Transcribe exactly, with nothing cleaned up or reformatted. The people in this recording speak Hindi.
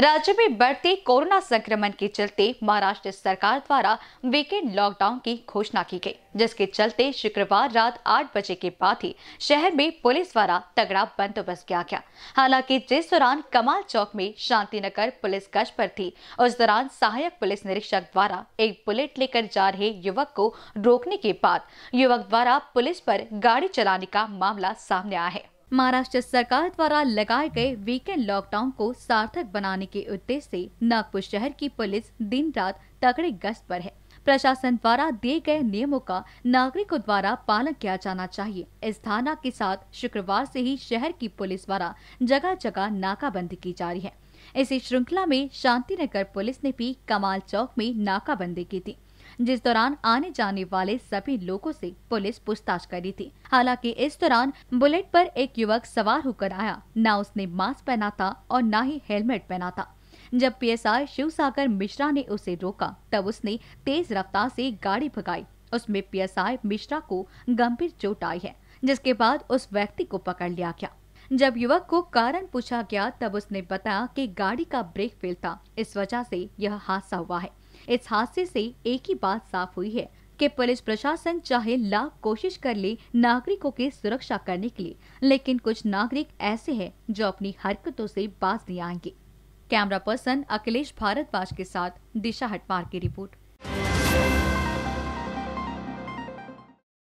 राज्य में बढ़ते कोरोना संक्रमण के चलते महाराष्ट्र सरकार द्वारा वीकेंड लॉकडाउन की घोषणा की गई, जिसके चलते शुक्रवार रात आठ बजे के बाद ही शहर में पुलिस द्वारा तगड़ा बंदोबस्त किया गया। हालांकि जिस दौरान कमाल चौक में शांतिनगर पुलिस गश्त पर थी, उस दौरान सहायक पुलिस निरीक्षक द्वारा एक बुलेट लेकर जा रहे युवक को रोकने के बाद युवक द्वारा पुलिस पर गाड़ी चलाने का मामला सामने आया है। महाराष्ट्र सरकार द्वारा लगाए गए वीकेंड लॉकडाउन को सार्थक बनाने के उद्देश्य से नागपुर शहर की पुलिस दिन रात तगड़े गश्त पर है। प्रशासन द्वारा दिए गए नियमों का नागरिकों द्वारा पालन किया जाना चाहिए। इस धारणा के साथ शुक्रवार से ही शहर की पुलिस द्वारा जगह जगह नाकाबंदी की जा रही है। इसी श्रृंखला में शांतिनगर पुलिस ने भी कमाल चौक में नाकाबंदी की थी, जिस दौरान आने जाने वाले सभी लोगों से पुलिस पूछताछ कर रही थी। हालांकि इस दौरान बुलेट पर एक युवक सवार होकर आया, ना उसने मास्क पहना था और ना ही हेलमेट पहना था। जब पीएसआई शिवसागर मिश्रा ने उसे रोका, तब उसने तेज रफ्तार से गाड़ी भगाई। उसमें पीएसआई मिश्रा को गंभीर चोट आई है, जिसके बाद उस व्यक्ति को पकड़ लिया गया। जब युवक को कारण पूछा गया, तब उसने बताया कि गाड़ी का ब्रेक फेल था, इस वजह से यह हादसा हुआ है। इस हादसे से एक ही बात साफ हुई है कि पुलिस प्रशासन चाहे लाख कोशिश कर ले नागरिकों की सुरक्षा करने के लिए, लेकिन कुछ नागरिक ऐसे हैं जो अपनी हरकतों से बाज नहीं आएंगे। कैमरा पर्सन अखिलेश भारद्वाज के साथ दिशा हटमार की रिपोर्ट।